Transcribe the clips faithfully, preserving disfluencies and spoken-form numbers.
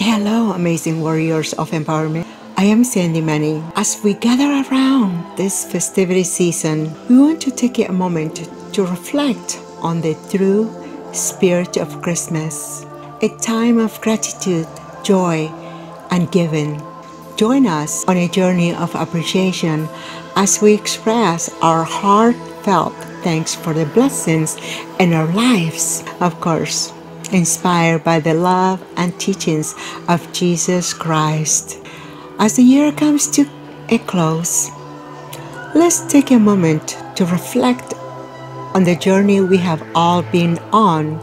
Hello, amazing warriors of empowerment. I am Sandy Money. As we gather around this festivity season, we want to take a moment to reflect on the true spirit of Christmas, a time of gratitude, joy, and giving. Join us on a journey of appreciation as we express our heartfelt thanks for the blessings in our lives, of course, inspired by the love and teachings of Jesus Christ. As the year comes to a close, let's take a moment to reflect on the journey we have all been on.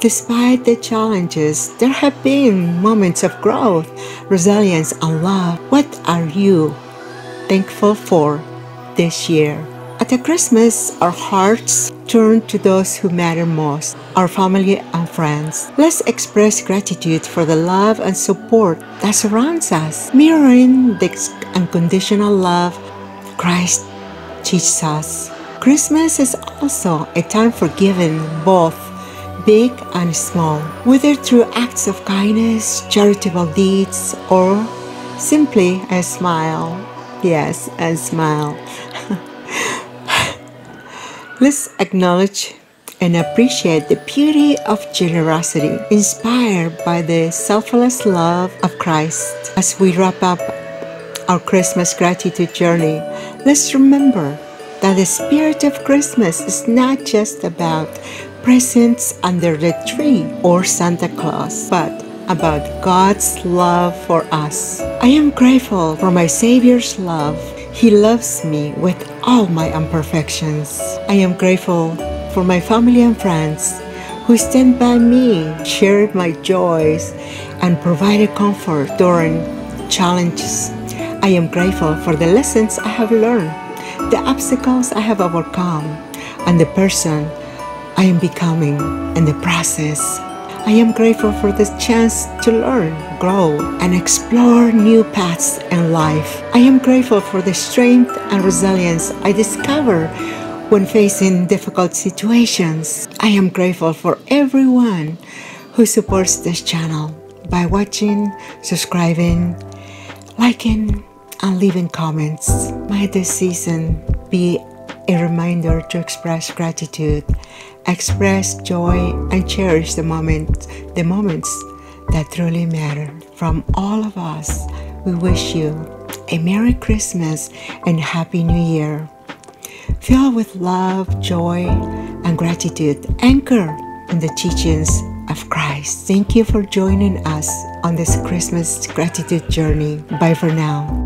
Despite the challenges, there have been moments of growth, resilience, and love. What are you thankful for this year? At the Christmas, our hearts turn to those who matter most, our family and friends. Let's express gratitude for the love and support that surrounds us, mirroring the unconditional love Christ teaches us. Christmas is also a time for giving, both big and small, whether through acts of kindness, charitable deeds, or simply a smile. Yes, a smile. Let's acknowledge and appreciate the beauty of generosity, inspired by the selfless love of Christ. As we wrap up our Christmas gratitude journey, let's remember that the spirit of Christmas is not just about presents under the tree or Santa Claus, but about God's love for us. I am grateful for my Savior's love. He loves me with all my imperfections. I am grateful for my family and friends who stand by me, shared my joys, and provided comfort during challenges. I am grateful for the lessons I have learned, the obstacles I have overcome, and the person I am becoming in the process. I am grateful for this chance to learn, grow, and explore new paths in life. I am grateful for the strength and resilience I discover when facing difficult situations. I am grateful for everyone who supports this channel by watching, subscribing, liking, and leaving comments. May this season be a reminder to express gratitude, express joy, and cherish the moment, the moments that truly matter. From all of us, we wish you a Merry Christmas and Happy New Year. Filled with love, joy, and gratitude, anchored in the teachings of Christ. Thank you for joining us on this Christmas gratitude journey. Bye for now.